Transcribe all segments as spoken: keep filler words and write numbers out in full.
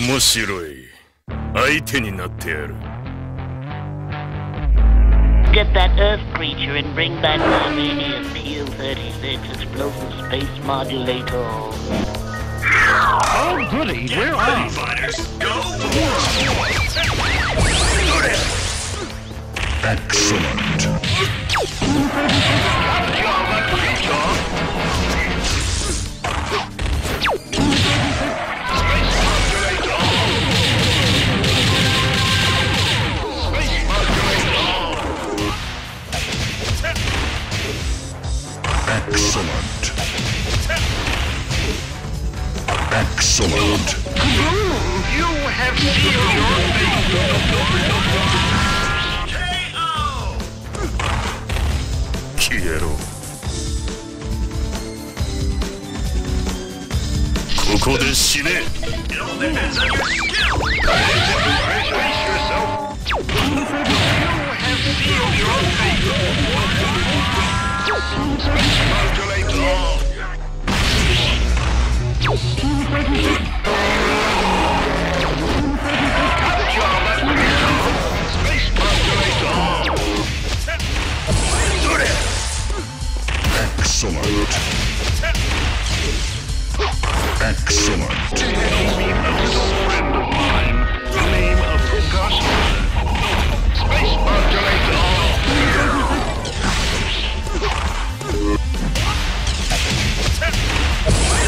面白い。相手になってやる。 Get that Earth creature and bring back my radius P L thirty-six explosive space modulator. Oh, goody, we're on! Fighters, go! Excellent. Excellent. Excellent. You have sealed your fate. K O. Quiero. Koko de shine. Don't depend on your skill. Brace yourself. You have sealed your fate. Excellent. Excellent. The friend of mine. The name of the gospel. Space modulator.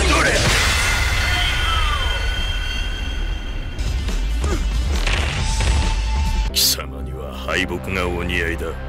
Do it. Kisama ni wa haibouku ga o niai da.